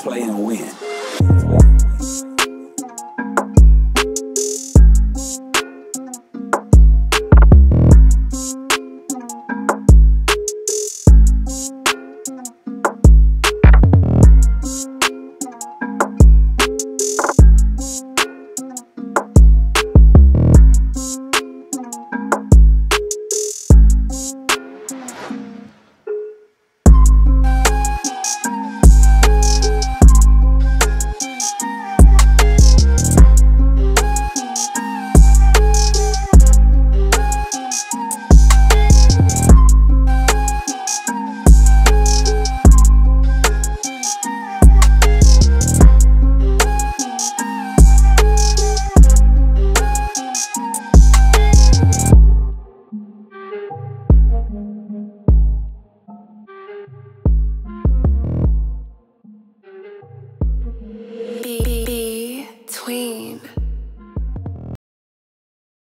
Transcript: play and win.